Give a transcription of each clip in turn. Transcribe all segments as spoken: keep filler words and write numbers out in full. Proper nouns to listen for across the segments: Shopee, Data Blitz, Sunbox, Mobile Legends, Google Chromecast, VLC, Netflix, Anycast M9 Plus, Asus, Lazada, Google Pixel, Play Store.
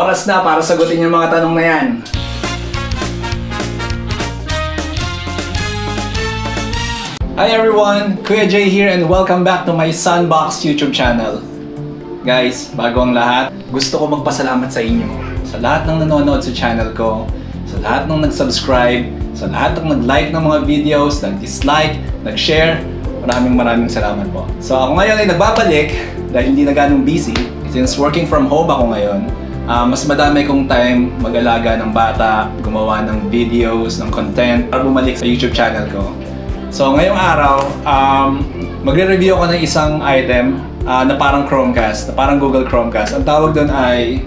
oras na para sagutin yung mga tanong na yan. Hi everyone! Kuya Jay here and welcome back to my Sunbox YouTube channel. Guys, bago ang lahat, gusto ko magpasalamat sa inyo. Sa lahat ng nanonood sa channel ko, sa lahat ng nag-subscribe, sa lahat ng nag-like ng mga videos, nag-dislike, nag-share, maraming maraming salamat po. So ako ngayon ay nagbabalik dahil hindi na ganong busy. Since working from home ako ngayon, uh, mas madami kong time mag-alaga ng bata, gumawa ng videos, ng content, para bumalik sa YouTube channel ko. So ngayong araw, um, magre-review ako ng isang item uh, na parang Chromecast, na parang Google Chromecast. Ang tawag doon ay...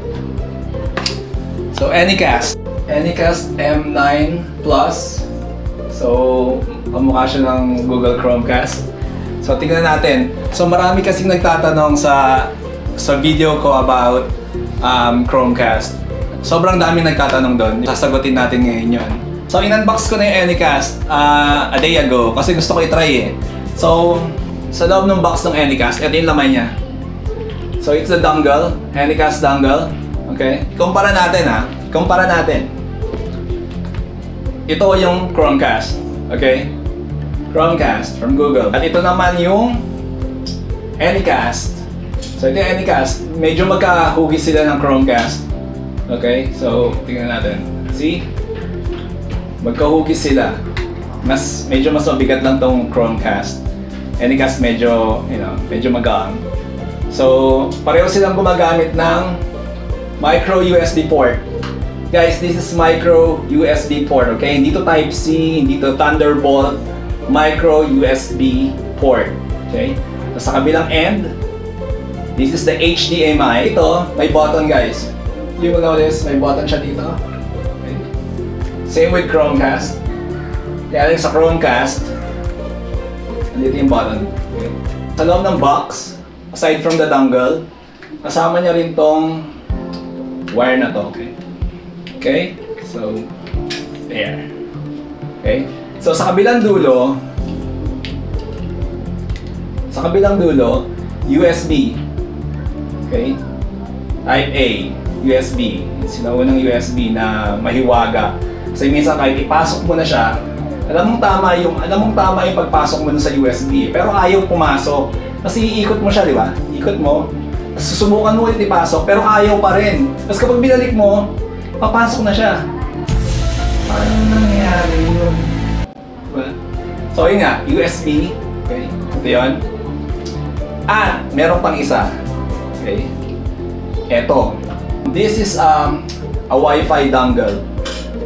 So Anycast. Anycast M nine Plus. So, pamukha siya ng Google Chromecast. So tingnan natin. So marami kasing nagtatanong sa, sa video ko about um, Chromecast. Sobrang dami nagtatanong doon. Sasagutin natin ngayon yun. So, in-unbox ko na yung Anycast uh, a day ago kasi gusto ko i-try eh. So, sa loob ng box ng Anycast, ito yung laman niya. So, it's a dongle. Anycast dongle. Okay? Kumpara natin ha. Kumpara natin. Ito yung Chromecast. Okay? Chromecast from Google. At ito naman yung Anycast. So, ito yung Anycast. Medyo magkahugis sila ng Chromecast. Okay? So, tingnan natin. See? Magkahugis sila. Mas, medyo mas mabigat lang tong Chromecast. Anycast medyo, you know, medyo magaang. So, pareho silang gumagamit ng micro U S B port. Guys, this is micro U S B port, okay? Hindi to Type C, hindi to Thunderbolt. Micro U S B port, okay? So, sa kabilang end, this is the H D M I. Ito, may button, guys. You will notice, may button siya dito. Same with Chromecast. Kaya sa Chromecast, dito yung button. Okay. Sa loob ng box, aside from the dongle, kasama niya rin tong wire na to. Okay? Okay? So, there. Okay? So, sa kabilang dulo, sa kabilang dulo, U S B. Okay? Type A, U S B. Sinaunang U S B na mahiwaga. Kasi minsan kahit ipasok mo na siya, alam mong tama yung, alam mong tama yung pagpasok mo na sa U S B, pero ayaw pumasok. Kasi iikot mo siya, di ba? Ikot mo, susubukan mo ulit ipasok, pero ayaw pa rin. Tapos kapag binalik mo, papasok na siya. Paano nangyari yun? Well, so yun nga, U S B. Okay, ito yun. Ah, meron pang isa. Okay, eto. This is um, a Wi-Fi dongle.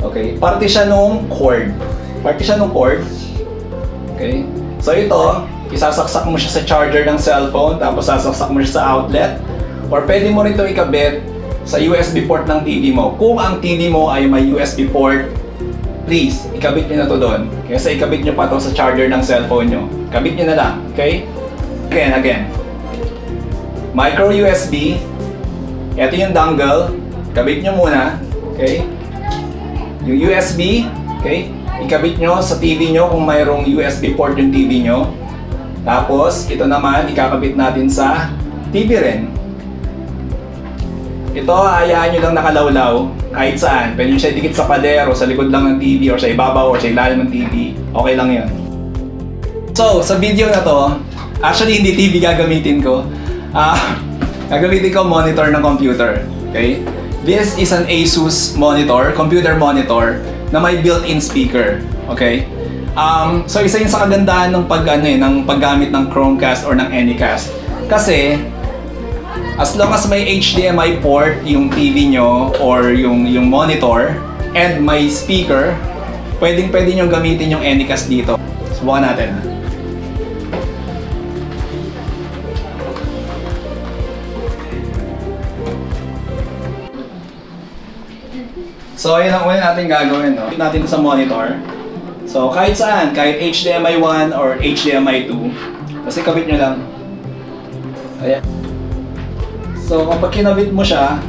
Okay, parte siya nung cord. Parte siya nung cord. Okay. So ito, isasaksak mo siya sa charger ng cellphone, tapos sasaksak mo siya sa outlet. Or pwede mo rin ito ikabit sa U S B port ng T V mo. Kung ang T V mo ay may U S B port, please, ikabit nyo na ito doon. Kasi ikabit nyo pa ito sa charger ng cellphone nyo. Kabit nyo na lang. Okay? Again, again. Micro U S B. Ito yung dongle. Kabit nyo muna. Okay? Yung U S B, okay? Ikabit nyo sa T V nyo kung mayroong U S B port yung T V nyo. Tapos, ito naman, ikakabit natin sa T V rin. Ito, hayaan nyo lang nakalawlaw kahit saan. Pwede nyo siya dikit sa pader o sa likod lang ng T V o sa ibabaw o sa ilalim ng T V. Okay lang yun. So, sa video na to, actually hindi T V gagamitin ko. Ah, uh, gagamitin ko monitor ng computer. Okay? This is an Asus monitor, computer monitor, na may built-in speaker. Okay? Um, so, isa yun sa kagandahan ng, pag, ano, eh, ng paggamit ng Chromecast or ng Anycast. Kasi, as long as may H D M I port yung T V nyo or yung, yung monitor and may speaker, pwedeng-pwede nyo gamitin yung Anycast dito. Subukan natin. So, yun ang una natin gagawin, no? Put natin sa monitor. So, kahit saan, kahit H D M I one or H D M I two, kasi kabit nyo lang. Ayan. So, kapag kinabit mo siya,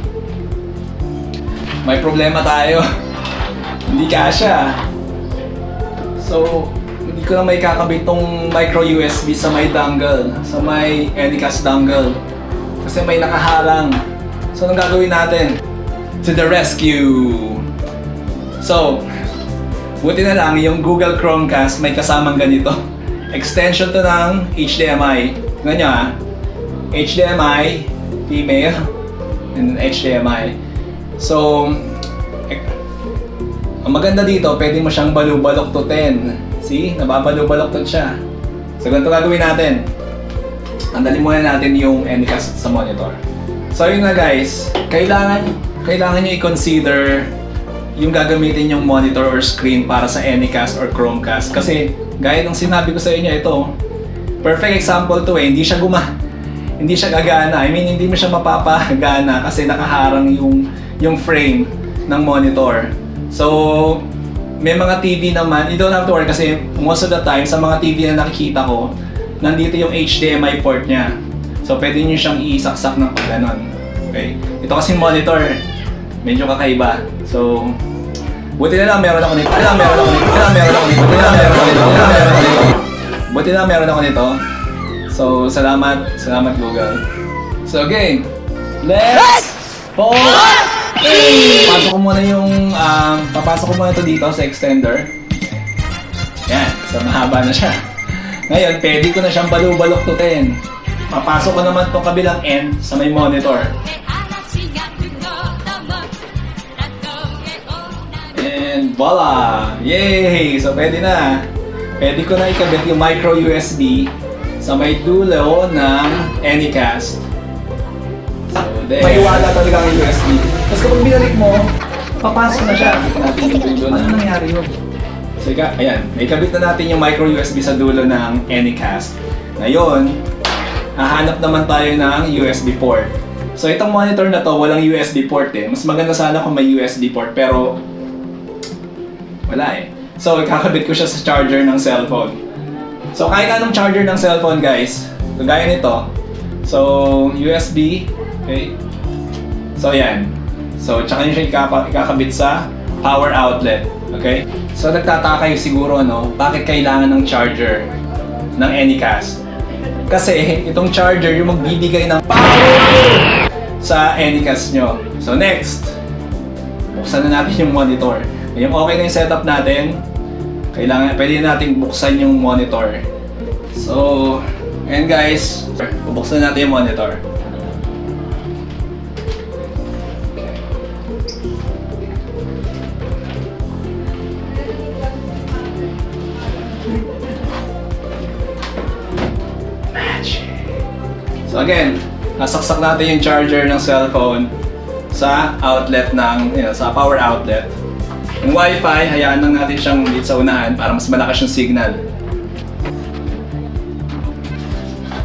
may problema tayo. Hindi kasya. So, hindi ko na may kakabit tong micro U S B sa may dongle, sa may Anycast dongle. Kasi may nakaharang. So, anong gagawin natin? to the rescue! So, buti na lang yung Google Chromecast may kasamang ganito. Extension to ng H D M I. Tingnan nyo ha. H D M I, female, and H D M I. So, ang maganda dito, pwede mo siyang balubalok to ten. See? Nababalubalok to siya. So, ganito gagawin natin. Andalin muna natin yung Anycast sa monitor. So, yun na guys. Kailangan, kailangan nyo i-consider yung gagamitin yung monitor or screen para sa Anycast or Chromecast. Kasi, gaya ng sinabi ko sa inyo, ito, perfect example to eh, hindi siya guma, hindi siya gagana, I mean, hindi mo siya mapapagana kasi nakaharang yung, yung frame ng monitor. So, may mga T V naman, you don't have to worry kasi most of the time, sa mga T V na nakikita ko, nandito yung H D M I port niya. So, pwede nyo siyang isaksak ng pagganon. Okay? Ito kasing monitor, medyo kakaiba. So, buti na lang meron ako nito. Buti na lang meron ako nito. Buti na lang meron ako nito. Buti na lang meron ako nito. Buti na lang meron ako nito. Buti na lang meron ako nito. So, salamat. Salamat Google. So, game. Let's go! Papasok ko muna yung, um, papasok ko muna ito dito sa extender. Yan. So, mahaba na siya. Ngayon, pwede ko na siyang balubalok to ten. Papasok ko naman itong kabilang end sa may monitor. Voila! Yay! So, pwede na. Pwede ko na ikabit yung micro U S B sa may dulo ng Anycast. So, may wala talaga ang U S B. Tapos kapag binalik mo, papasok na siya. Ano nangyari yun? So, ayan. Ikabit na natin yung micro U S B sa dulo ng Anycast. Ngayon, hahanap naman tayo ng U S B port. So, itong monitor na to, walang U S B port eh. Mas maganda sana kung may U S B port, pero wala eh. So, kakabit ko siya sa charger ng cellphone. So, kahit anong charger ng cellphone, guys. So, gaya nito. So, U S B. Okay. So, yan. So, tsaka nyo siya ikakabit sa power outlet. Okay? So, nagtataka kayo siguro, no? Bakit kailangan ng charger ng Anycast? Kasi, itong charger yung magbibigay ng power sa Anycast nyo. So, next. Buksan na natin yung monitor. Yung okay na yung setup natin, kailangan, pwede natin buksan yung monitor. So, and guys, bubuksan natin yung monitor. So again, nasaksak natin yung charger ng cellphone sa outlet ng, you know, sa power outlet. Yung Wi-Fi, hayaan lang natin siyang ulit sa unahan para mas malakas yung signal.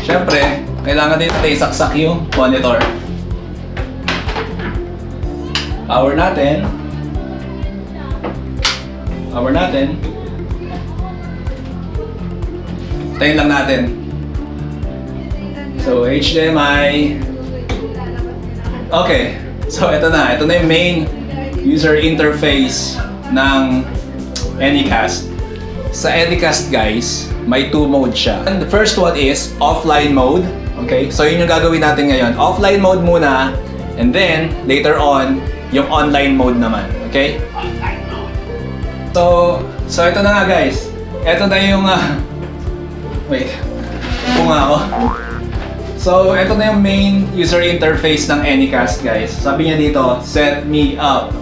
Siyempre, kailangan din natin isaksak yung monitor. Power natin. Power natin. Tayin lang natin. So, H D M I. Okay. So, ito na. Ito na yung main user interface ng Anycast. Sa Anycast, guys, may two modes siya. And the first one is offline mode. Okay? So, yun yung gagawin natin ngayon. Offline mode muna, and then, later on, yung online mode naman. Okay? Online mode. So, so ito na nga, guys. Ito na yung, uh, wait, bunga ako. So, ito na yung main user interface ng Anycast, guys. Sabi niya dito, set me up.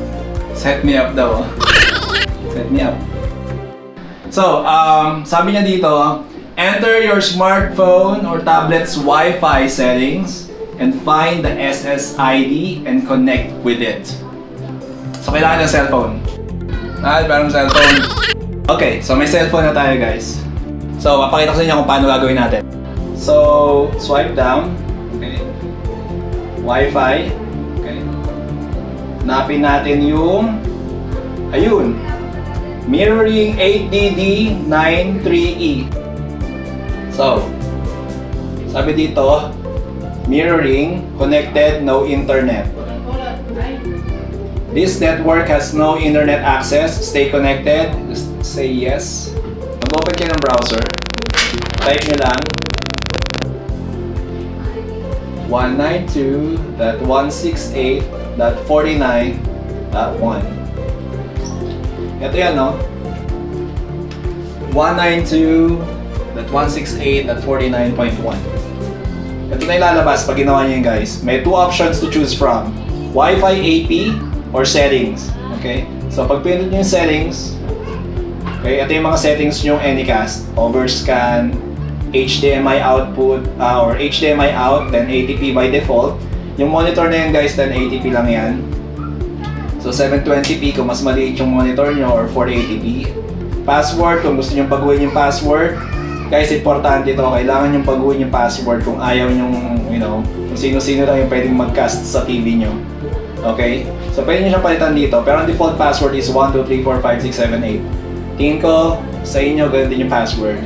Set me up daw. Set me up. So, um, sabi niya dito, enter your smartphone or tablet's Wi-Fi settings and find the S S I D and connect with it. So, kailangan ng cellphone. Ah, parang cellphone. Okay, so may cellphone na tayo, guys. So, papakita ko sa inyo kung paano gagawin natin. So, swipe down. Okay. Wi-Fi. Okay. Hanapin natin yung, ayun, mirroring eight D D nine three E. So, sabi dito, mirroring, connected, no internet. This network has no internet access. Stay connected. Just say yes. Mag-open kayo ng browser. Type nyo lang one nine two dot one six eight one ninety-two dot forty-nine dot one. Ito yan, no? one ninety-two dot one sixty-eight dot forty-nine dot one. Ito na ilalabas pag ginawa nyo yun, guys. May two options to choose from. Wi-Fi A P or settings. Okay? So, pag pinindot nyo yung settings, okay, ito yung mga settings nyo yung Anycast. Overscan, H D M I output, uh, or H D M I out, then ten eighty p by default. Yung monitor na yun, guys, ten eighty p lang yan. So, seven twenty p kung mas maliit yung monitor nyo or four eighty p. Password, kung gusto nyo baguhin yung password, guys, importante ito, kailangan nyo baguhin yung password kung ayaw nyo, you know, kung sino-sino lang yung pwedeng mag-cast sa T V nyo. Okay? So, pwede nyo siyang palitan dito, pero ang default password is one two three four five six seven eight. Tingin ko, sa inyo, ganun din yung password.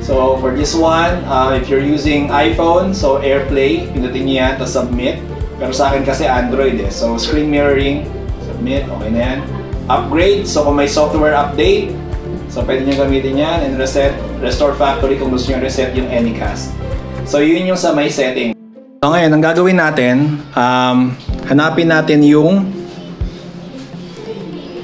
So, for this one, uh, if you're using iPhone, so AirPlay, pinutin nyo yan, tapos submit. Pero sa akin kasi Android eh, so screen mirroring, submit, okay na yan. Upgrade, so kung may software update, so pwede nyo gamitin yan, and reset, restore factory kung gusto nyo reset yung Anycast. So yun yung sa may setting. So ngayon, ang gagawin natin, um, hanapin natin yung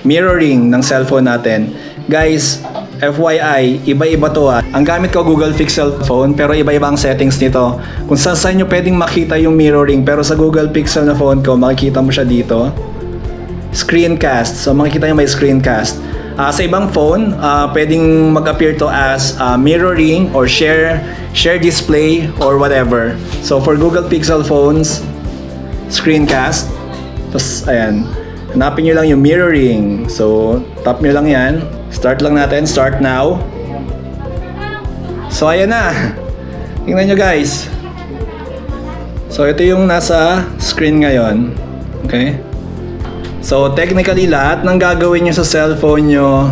mirroring ng cellphone natin. Guys, F Y I, iba-iba to ah. Ang gamit ko Google Pixel phone, pero iba-iba ang settings nito. Kung saan saan nyo pwedeng makita yung mirroring, pero sa Google Pixel na phone ko, makikita mo siya dito. Screencast. So, makikita nyo may screencast. Uh, sa ibang phone, uh, pwedeng mag-appear to as uh, mirroring or share share display or whatever. So, for Google Pixel phones, screencast. Tapos, ayan. Hanapin nyo lang yung mirroring. So, tap nyo lang yan. Start lang natin. Start now. So, ayan na. Tingnan nyo, guys. So, ito yung nasa screen ngayon. Okay? So, technically, lahat ng gagawin nyo sa cellphone nyo,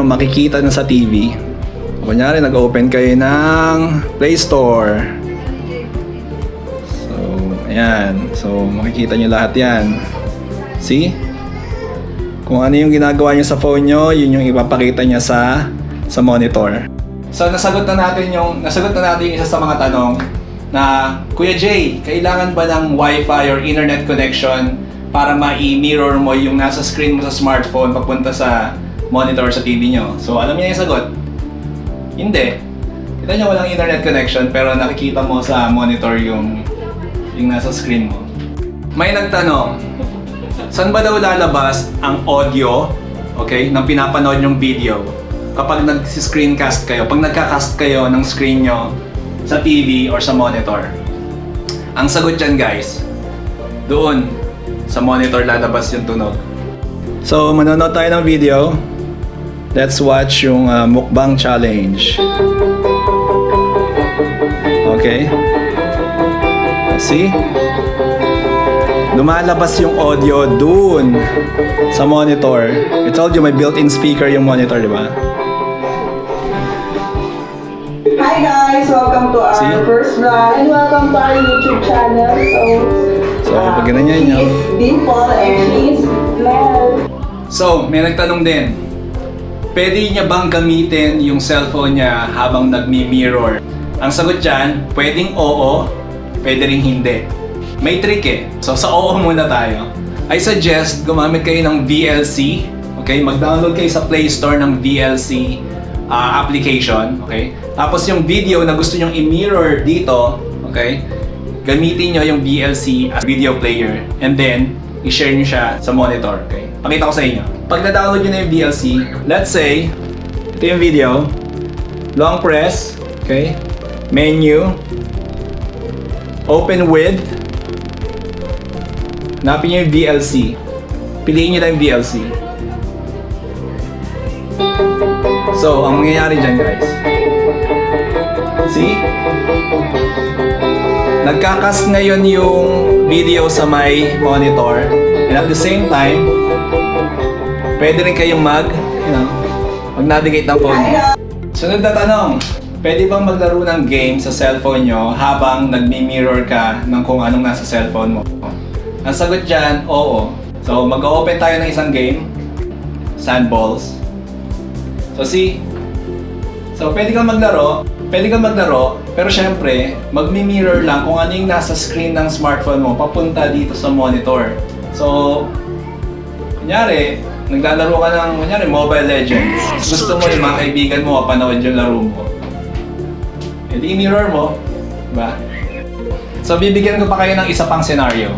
makikita na sa T V. Kunyari, nag-open kayo ng Play Store. So, ayan. So, makikita nyo lahat yan. See? Kung ano yung ginagawa nyo sa phone nyo, yun yung ipapakita nyo sa, sa monitor. So, nasagot na natin yung, nasagot na natin yung isa sa mga tanong na, Kuya Jay, kailangan ba ng Wi-Fi or internet connection para ma-mirror mo yung nasa screen mo sa smartphone papunta sa monitor sa T V nyo? So, alam niya yung sagot? Hindi. Kita nyo, walang internet connection pero nakikita mo sa monitor yung yung nasa screen mo. May nagtanong, saan ba daw lalabas ang audio, okay, ng pinapanood yung video kapag nag-screencast kayo, pag nagka-cast kayo ng screen nyo sa T V or sa monitor? Ang sagot dyan, guys, doon sa monitor lalabas yung tunog. So, manonood tayo ng video. Let's watch yung uh, mukbang challenge. Okay? See? Lumalabas yung audio dun sa monitor. I told you, may built-in speaker yung monitor, di ba? Hi guys! Welcome to our See? first vlog and welcome to our YouTube channel. So, So, uh, pag ganyan nyo. So, may nagtanong din, pwede niya bang gamitin yung cellphone niya habang nagmi-mirror? Ang sagot dyan, pwedeng oo, pwede rin hindi. May trick eh. So, sa oo muna tayo. I suggest gumamit kayo ng V L C. Okay, mag-download kayo sa Play Store ng V L C uh, application. Okay, tapos yung video na gusto nyong i-mirror dito, okay, gamitin nyo yung V L C as video player and then i-share nyo siya sa monitor, okay? Pakita ko sa inyo. Pag na-download nyo na yung V L C, let's say, ito yung video, long press, okay? Menu, open with, hanapin nyo yung V L C. Piliin nyo lang yung V L C. So, ang mangyayari dyan, guys. See? Nagka-cast ngayon yung video sa my monitor and at the same time, pwede rin kayong mag, you know, mag-navigate ng phone. Sunod na tanong, pwede bang maglaro ng game sa cellphone nyo habang nagmi-mirror ka ng kung anong nasa cellphone mo? Ang sagot dyan, oo. So, mag-open tayo ng isang game, Sunballs. So, see? So, pwede kang maglaro. Pwede kang maglaro, pero syempre, magmi-mirror lang kung ano yung nasa screen ng smartphone mo papunta dito sa monitor. So, kunyari, naglalaro ka ng kunyari, Mobile Legends. Gusto mo yung mga kaibigan mo mapanood yung laro mo. E di mirror mo, diba? So, bibigyan ko pa kayo ng isa pang senaryo.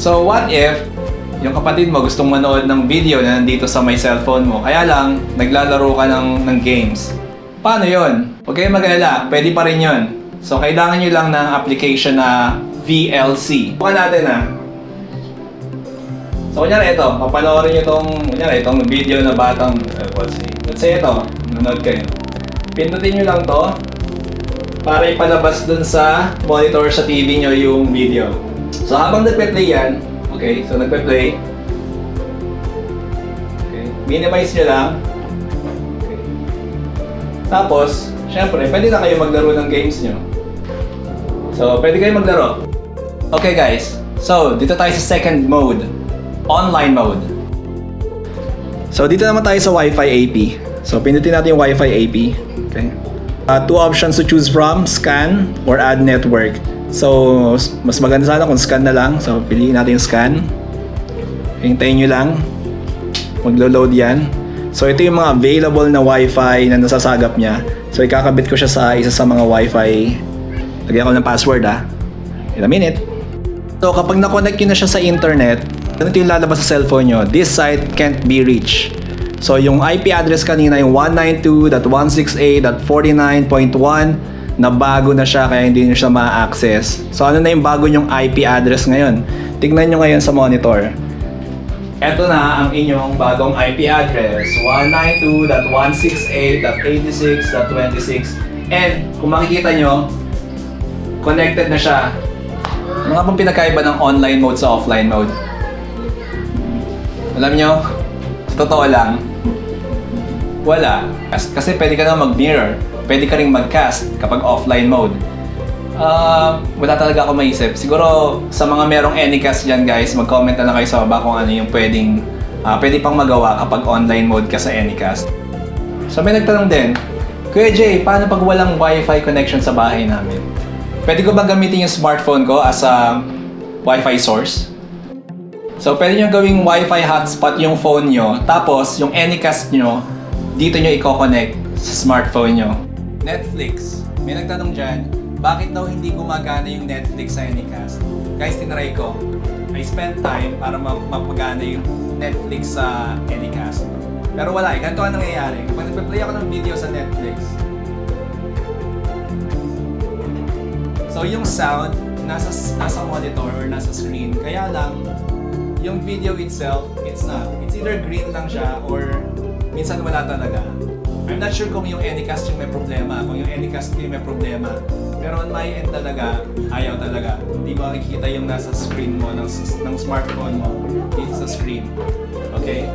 So, what if yung kapatid mo gustong manood ng video na nandito sa may cellphone mo, kaya lang, naglalaro ka ng, ng games. Paano yun? Huwag kayong mag-alala, pwede pa rin yun. So, kailangan nyo lang ng application na V L C. Bukan natin ha. So, kunyari ito, papanoorin nyo itong, kunyari itong video na batang, uh, let's see, let's say ito, nanood kayo. Pindutin nyo lang to para ipalabas dun sa monitor sa T V nyo yung video. So, habang nagpe-play yan, okay, so nagpe-play, okay, minimize nyo lang. Tapos, syempre, pwede na kayo maglaro ng games nyo. So, pwede kayo maglaro. Okay guys, so dito tayo sa second mode, online mode. So, dito naman tayo sa Wi-Fi A P. So, pindutin natin yung Wi-Fi A P. Okay. Uh, two options to choose from, scan or add network. So, mas maganda sana kung scan na lang. So, piliin natin yung scan. Hintayin nyo lang. Maglo-load yan. So, ito yung mga available na Wi-Fi na nasasagap niya. So, ikakabit ko siya sa isa sa mga Wi-Fi. Lagyan ko ng password ha. In a minute. So, kapag na-connect yun na siya sa internet, ganito yung lalabas sa cellphone nyo. This site can't be reached. So, yung I P address kanina, yung one ninety-two dot one sixty-eight dot forty-nine dot one na bago na siya kaya hindi nyo siya ma-access. So, ano na yung bago nyong I P address ngayon? Tignan nyo ngayon sa monitor. Ito na ang inyong bagong I P address, one ninety-two dot one sixty-eight dot eighty-six dot twenty-six. And kung makikita nyo, connected na siya. Ano pang pinakaiba ng online mode sa offline mode? Alam nyo, sa totoo lang, wala. Kasi pwede ka na mag-mirror, pwede ka rin mag-cast kapag offline mode. Uh, wala talaga ako maisip. Siguro sa mga merong Anycast dyan guys, mag-comment na lang kayo sa baba kung ano yung pwedeng uh, pwede pang magawa kapag online mode ka sa Anycast. So may nagtanong din, Kuya Jay, paano pag walang Wi-Fi connection sa bahay namin? Pwede ko ba gamitin yung smartphone ko as a Wi-Fi source? So pwede nyo gawing Wi-Fi hotspot yung phone nyo, tapos yung Anycast nyo, dito nyo i-coconnect sa smartphone nyo. Netflix, may nagtanong dyan, bakit daw hindi gumagana yung Netflix sa Anycast? Guys, tinry ko. I spent time para mapagana yung Netflix sa Anycast. Pero wala eh. Ganito ang nangyayari. Kapag nagpa-play ako ng video sa Netflix, so yung sound, nasa, nasa monitor or nasa screen. Kaya lang, yung video itself, it's not. It's either green lang siya or minsan wala talaga. I'm not sure kung yung Anycast yung may problema. Kung yung Anycast yung may problema. Pero on my end talaga, ayaw talaga. Hindi mo makikita yung nasa screen mo, ng, ng smartphone mo, dito sa screen. Okay?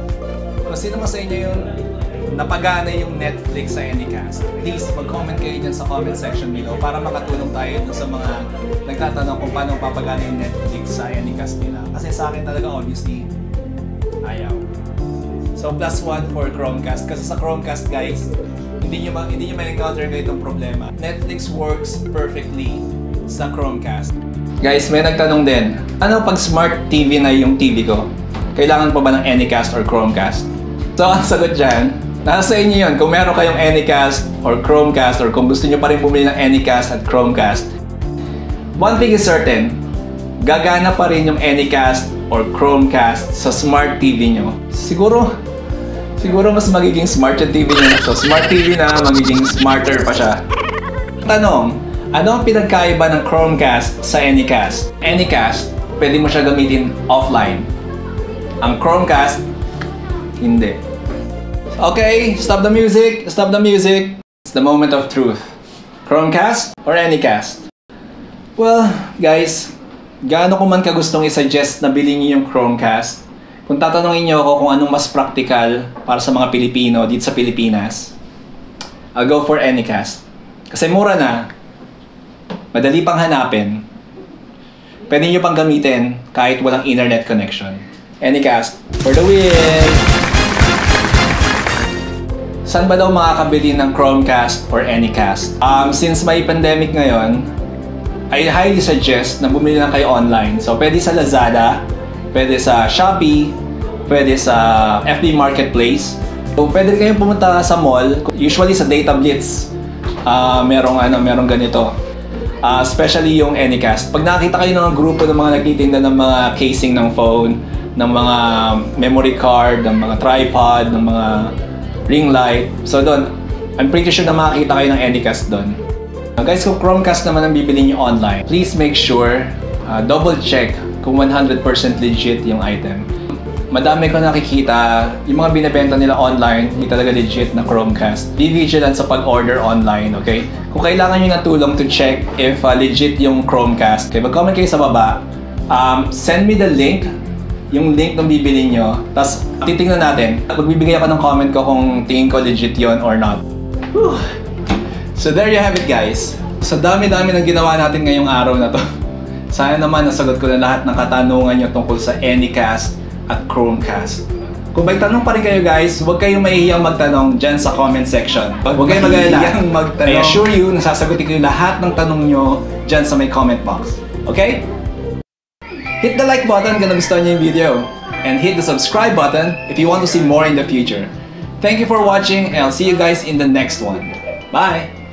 So, sino mo sa inyo yung napagana yung Netflix sa Anycast? Please, mag-comment kayo dyan sa comment section below para makatulong tayo dun sa mga nagtatanong kung paano papagana yung Netflix sa Anycast nila. Kasi sa akin talaga, obviously, ayaw. So, plus one for Chromecast. Kasi sa Chromecast, guys, hindi nyo ma-encounter kayo itong problema. Netflix works perfectly sa Chromecast. Guys, may nagtanong din, ano pag smart T V na yung T V ko? Kailangan pa ba ng Anycast or Chromecast? So, ang sagot dyan, nasa inyo yun. Kung meron kayong Anycast or Chromecast or kung gusto nyo pa rin bumili ng Anycast at Chromecast, one thing is certain, gagana pa rin yung Anycast or Chromecast sa smart T V nyo. Siguro, Siguro mas magiging smart yung T V niya. So, smart T V na, magiging smarter pa siya. Tanong, ano ang pinagkaiba ng Chromecast sa Anycast? Anycast, pwede mo siya gamitin offline. Ang Chromecast, hindi. Okay, stop the music, stop the music. It's the moment of truth. Chromecast or Anycast? Well, guys, gaano ko man kagustong i-suggest na bilhin niyo yung Chromecast, kung tatanungin niyo ako kung anong mas practical para sa mga Pilipino dito sa Pilipinas, I'll go for Anycast. Kasi mura na, madali pang hanapin, pwede niyo pang gamitin kahit walang internet connection. Anycast for the win! Saan ba daw makakabili ng Chromecast or Anycast? Um, since may pandemic ngayon, I highly suggest na bumili lang kayo online. So, pwede sa Lazada, pwede sa Shopee, pwede sa F B Marketplace. So, pwede kayong pumunta sa mall. Usually sa Data Blitz, uh, merong, ano, merong ganito. Uh, especially yung Anycast. Pag nakakita kayo ng grupo ng mga nagtitinda ng mga casing ng phone, ng mga memory card, ng mga tripod, ng mga ring light. So doon, I'm pretty sure na makakita kayo ng Anycast doon. Uh, guys, kung Chromecast naman ang bibili nyo online, please make sure, uh, double check kung one hundred percent legit yung item. Madami ko nakikita, yung mga binibenta nila online, hindi talaga legit na Chromecast. Be vigilant sa pag-order online, okay? Kung kailangan nyo ng tulong to check if uh, legit yung Chromecast, okay, mag-comment kayo sa baba. Um, send me the link. Yung link ng bibili nyo. Tapos, titingnan natin. Magbibigay ako ng comment ko kung tingin ko legit yon or not. Whew. So, there you have it, guys. So, dami-dami ng ginawa natin ngayong araw na to. Sana naman nasagot ko na lahat ng katanungan nyo tungkol sa Anycast at Chromecast. Kung may tanong pa rin kayo, guys, huwag kayong mahihiyang magtanong dyan sa comment section. Huwag kayong mahihiyang magtanong. I assure you, nasasagutin ko yung lahat ng tanong nyo dyan sa may comment box. Okay? Hit the like button kung nagustuhan niyo yung video, and hit the subscribe button if you want to see more in the future. Thank you for watching, and I'll see you guys in the next one. Bye!